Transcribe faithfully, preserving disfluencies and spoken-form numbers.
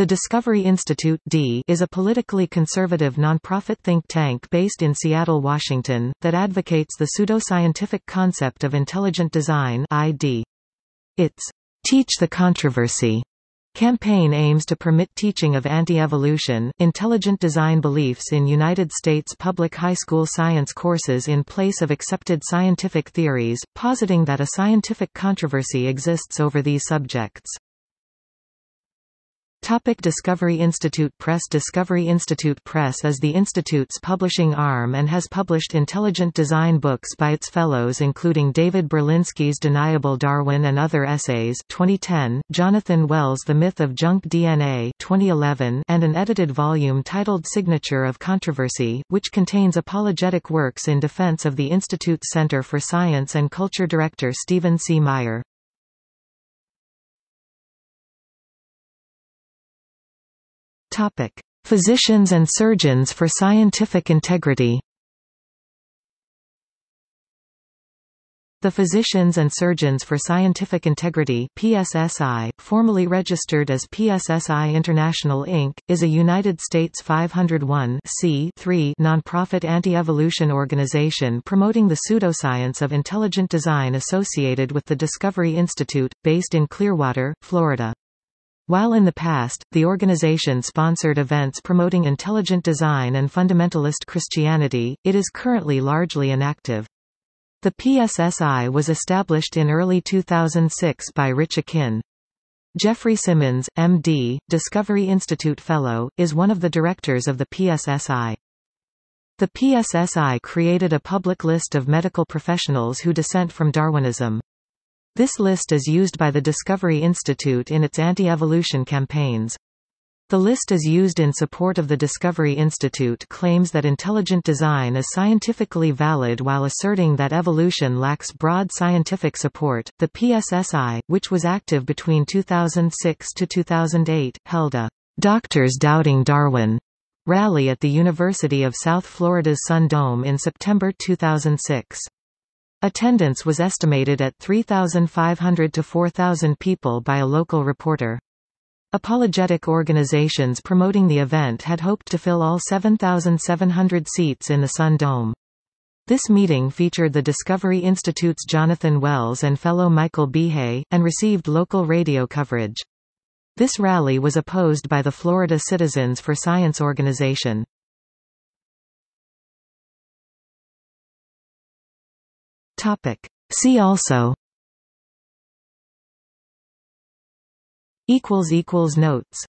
The Discovery Institute (D) is a politically conservative nonprofit think tank based in Seattle, Washington, that advocates the pseudoscientific concept of intelligent design (I D). Its "Teach the Controversy" campaign aims to permit teaching of anti-evolution, intelligent design beliefs in United States public high school science courses in place of accepted scientific theories, positing that a scientific controversy exists over these subjects. Topic: Discovery Institute Press. Discovery Institute Press is the Institute's publishing arm and has published intelligent design books by its fellows including David Berlinsky's Deniable Darwin and Other Essays twenty ten, Jonathan Wells' The Myth of Junk D N A twenty eleven, and an edited volume titled Signature of Controversy, which contains apologetic works in defense of the Institute's Center for Science and Culture Director Stephen C. Meyer. Topic: Physicians and Surgeons for Scientific Integrity. The Physicians and Surgeons for Scientific Integrity (P S S I), formerly registered as P S S I International Incorporated, is a United States five oh one c three nonprofit anti-evolution organization promoting the pseudoscience of intelligent design associated with the Discovery Institute, based in Clearwater, Florida. While in the past, the organization sponsored events promoting intelligent design and fundamentalist Christianity, it is currently largely inactive. The P S S I was established in early two thousand six by Rich Akin. Jeffrey Simmons, M D, Discovery Institute Fellow, is one of the directors of the P S S I. The P S S I created a public list of medical professionals who dissent from Darwinism. This list is used by the Discovery Institute in its anti-evolution campaigns. The list is used in support of the Discovery Institute claims that intelligent design is scientifically valid while asserting that evolution lacks broad scientific support. The P S S I, which was active between two thousand six to two thousand eight, held a "Doctors Doubting Darwin" rally at the University of South Florida's Sun Dome in September two thousand six. Attendance was estimated at three thousand five hundred to four thousand people by a local reporter. Apologetic organizations promoting the event had hoped to fill all seven thousand seven hundred seats in the Sun Dome. This meeting featured the Discovery Institute's Jonathan Wells and fellow Michael Behe, and received local radio coverage. This rally was opposed by the Florida Citizens for Science organization. See also Notes